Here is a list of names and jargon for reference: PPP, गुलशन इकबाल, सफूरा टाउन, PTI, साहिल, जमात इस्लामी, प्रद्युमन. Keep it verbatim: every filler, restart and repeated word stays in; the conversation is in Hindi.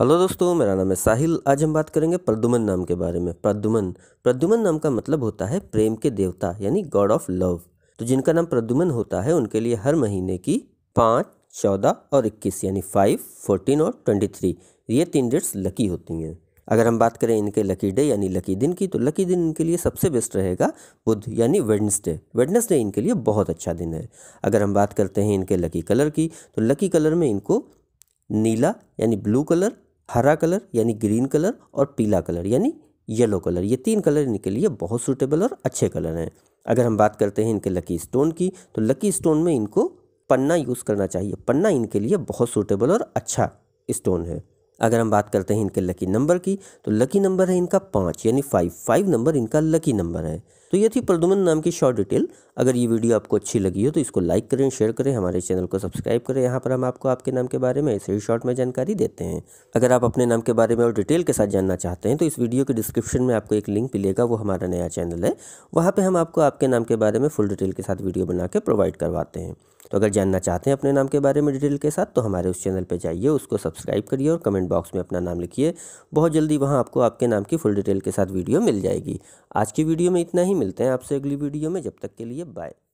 हेलो दोस्तों, मेरा नाम है साहिल। आज हम बात करेंगे प्रद्युमन नाम के बारे में। प्रद्युमन प्रद्युमन नाम का मतलब होता है प्रेम के देवता, यानी गॉड ऑफ लव। तो जिनका नाम प्रद्युमन होता है उनके लिए हर महीने की पाँच, चौदह और इक्कीस यानी फाइव, फोर्टीन और ट्वेंटी थ्री ये तीन डेट्स लकी होती हैं। अगर हम बात करें इनके लकी डे यानी लकी दिन की, तो लकी दिन इनके लिए सबसे बेस्ट रहेगा बुध यानी वेडनेसडे। वेडनेसडे इनके लिए बहुत अच्छा दिन है। अगर हम बात करते हैं इनके लकी कलर की, तो लकी कलर में इनको नीला यानी ब्लू कलर, हरा कलर यानी ग्रीन कलर और पीला कलर यानी येलो कलर, ये तीन कलर इनके लिए बहुत सूटेबल और अच्छे कलर हैं। अगर हम बात करते हैं इनके लकी स्टोन की, तो लकी स्टोन में इनको पन्ना यूज़ करना चाहिए। पन्ना इनके लिए बहुत सूटेबल और अच्छा स्टोन है। अगर हम बात करते हैं इनके लकी नंबर की, तो लकी नंबर है इनका पाँच यानी फाइव। फाइव नंबर इनका लकी नंबर है। तो ये थी प्रद्युमन नाम की शॉर्ट डिटेल। अगर ये वीडियो आपको अच्छी लगी हो तो इसको लाइक करें, शेयर करें, हमारे चैनल को सब्सक्राइब करें। यहाँ पर हम आपको आपके नाम के बारे में ऐसे ही शॉर्ट में जानकारी देते हैं। अगर आप अपने नाम के बारे में और डिटेल के साथ जानना चाहते हैं तो इस वीडियो के डिस्क्रिप्शन में आपको एक लिंक मिलेगा, वो हमारा नया चैनल है। वहाँ पर हम आपको आपके नाम के बारे में फुल डिटेल के साथ वीडियो बना के प्रोवाइड करवाते हैं। तो अगर जानना चाहते हैं अपने नाम के बारे में डिटेल के साथ, तो हमारे उस चैनल पर जाइए, उसको सब्सक्राइब करिए और कमेंट बॉक्स में अपना नाम लिखिए। बहुत जल्दी वहाँ आपको आपके नाम की फुल डिटेल के साथ वीडियो मिल जाएगी। आज की वीडियो में इतना ही। मिलते हैं आपसे अगली वीडियो में, जब तक के लिए बाय।